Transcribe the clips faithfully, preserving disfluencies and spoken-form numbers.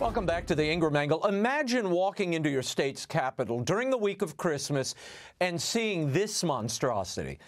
Welcome back to the Ingram Angle. Imagine walking into your state's capital during the week of Christmas and seeing this monstrosity.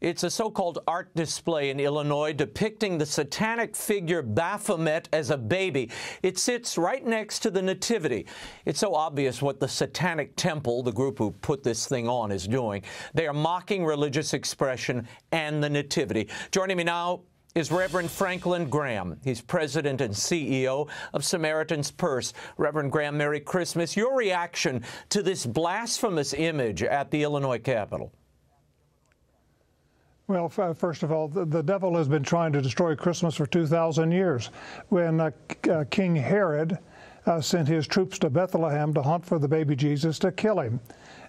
It's a so-called art display in Illinois depicting the satanic figure Baphomet as a baby. It sits right next to the Nativity. It's so obvious what the Satanic Temple, the group who put this thing on, is doing. They are mocking religious expression and the Nativity. Joining me now is Reverend Franklin Graham. He's president and C E O of Samaritan's Purse. Reverend Graham, Merry Christmas. Your reaction to this blasphemous image at the Illinois Capitol? Well, first of all, the, the devil has been trying to destroy Christmas for two thousand years. When uh, uh, King Herod uh, sent his troops to Bethlehem to hunt for the baby Jesus to kill him.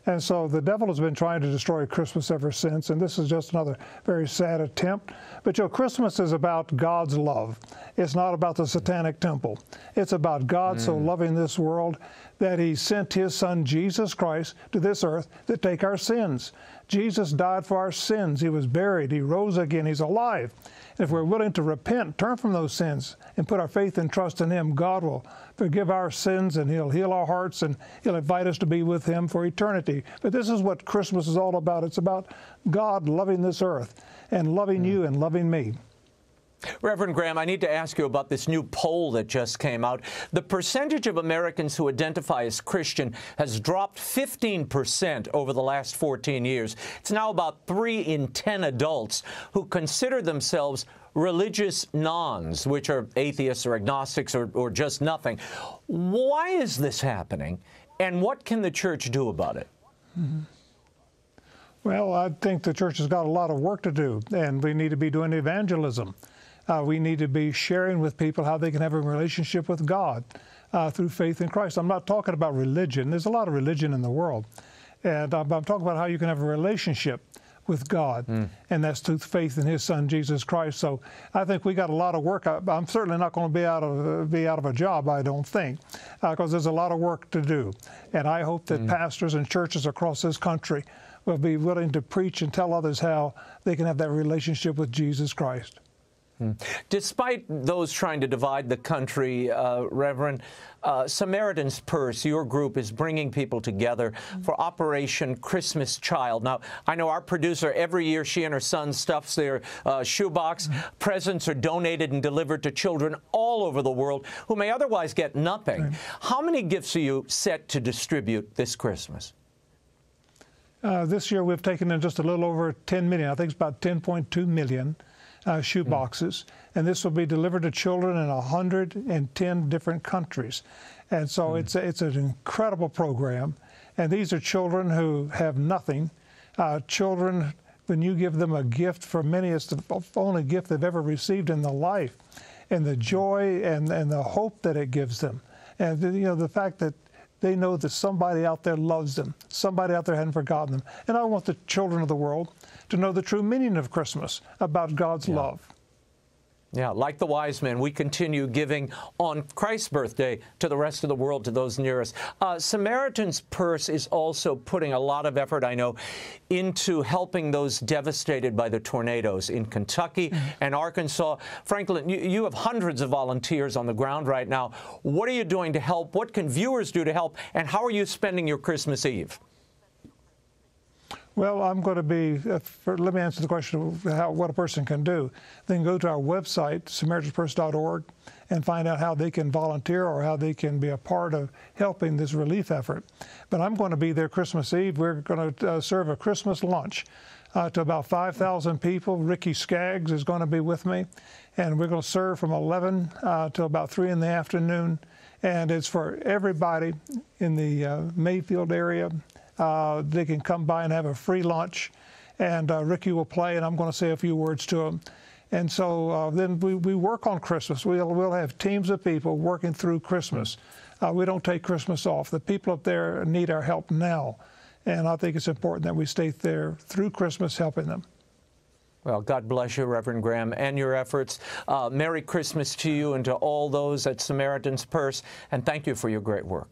And so the devil has been trying to destroy Christmas ever since, and this is just another very sad attempt. But, you know, Christmas is about God's love. It's not about the Satanic Temple. It's about God mm. so loving this world that He sent His Son, Jesus Christ, to this earth to take our sins. Jesus died for our sins. He was buried. He rose again. He's alive. And if we're willing to repent, turn from those sins, and put our faith and trust in Him, God will forgive our sins, and He'll heal our hearts, and He'll invite us to be with Him for eternity. But this is what Christmas is all about. It's about God loving this earth and loving you and loving me. Reverend Graham, I need to ask you about this new poll that just came out. The percentage of Americans who identify as Christian has dropped fifteen percent over the last fourteen years. It's now about three in ten adults who consider themselves religious nons, which are atheists or agnostics or, or just nothing. Why is this happening, and what can the church do about it? Mm-hmm. Well, I think the church has got a lot of work to do, and we need to be doing evangelism. Uh, we need to be sharing with people how they can have a relationship with God uh, through faith in Christ. I'm not talking about religion. There's a lot of religion in the world. And I'm, I'm talking about how you can have a relationship with God, mm. and that's through faith in His Son, Jesus Christ. So I think we got a lot of work. I, I'm certainly not going to be out of uh, be out of a job, I don't think, because uh, there's a lot of work to do. And I hope that mm. pastors and churches across this country will be willing to preach and tell others how they can have that relationship with Jesus Christ. Mm. Despite those trying to divide the country, uh, Reverend, uh, Samaritan's Purse, your group, is bringing people together for Operation Christmas Child. Now, I know our producer, every year she and her son stuffs their uh, shoebox. Mm-hmm. Presents are donated and delivered to children all over the world who may otherwise get nothing. Right. How many gifts are you set to distribute this Christmas? Uh, this year we've taken in just a little over ten million. I think it's about ten point two million. Uh, shoe boxes, and this will be delivered to children in one hundred ten different countries. And so mm. it's, a, it's an incredible program, and these are children who have nothing. Uh, children, when you give them a gift, for many it's the only gift they've ever received in their life, and the joy and, and the hope that it gives them. And, you know, the fact that they know that somebody out there loves them, somebody out there hadn't forgotten them. And I want the children of the world to know the true meaning of Christmas, about God's yeah. love. Yeah, like the wise men, we continue giving on Christ's birthday to the rest of the world, to those near us. Uh, Samaritan's Purse is also putting a lot of effort, I know, into helping those devastated by the tornadoes in Kentucky and Arkansas. Franklin, you, you have hundreds of volunteers on the ground right now. What are you doing to help? What can viewers do to help? And how are you spending your Christmas Eve? Well, I'm going to be, uh, for, let me answer the question of how, what a person can do. They can go to our website, Samaritan's Purse dot org, and find out how they can volunteer or how they can be a part of helping this relief effort. But I'm going to be there Christmas Eve. We're going to uh, serve a Christmas lunch uh, to about five thousand people. Ricky Skaggs is going to be with me, and we're going to serve from eleven uh, till about three in the afternoon. And it's for everybody in the uh, Mayfield area. Uh, they can come by and have a free lunch, and uh, Ricky will play, and I'm going to say a few words to him. And so uh, then we, we work on Christmas. We'll, we'll have teams of people working through Christmas. Uh, we don't take Christmas off. The people up there need our help now, and I think it's important that we stay there through Christmas helping them. Well, God bless you, Reverend Graham, and your efforts. Uh, Merry Christmas to you and to all those at Samaritan's Purse, and thank you for your great work.